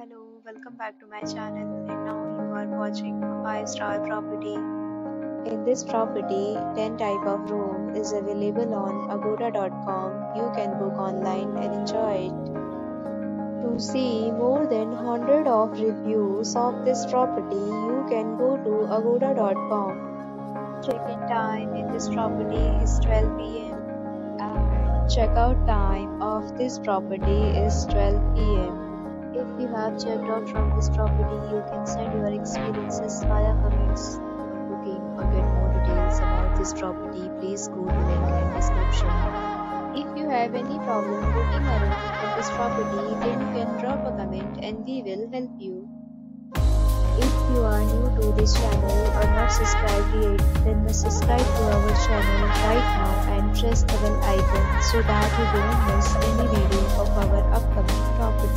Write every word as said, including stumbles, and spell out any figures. Hello, welcome back to my channel, and now you are watching a five star property. In this property, ten type of room is available on agoda dot com. You can book online and enjoy it. To see more than one hundred of reviews of this property, you can go to agoda dot com. Check-in time in this property is twelve p m and check-out time of this property is twelve p m If you have checked out from this property, you can send your experiences via comments. Booking or get more details about this property, please go to link in description. If you have any problem booking or renting for this property, then you can drop a comment and we will help you. If you are new to this channel or not subscribed yet, then must subscribe to our channel right now and press the bell icon so that you don't miss any video of our upcoming property.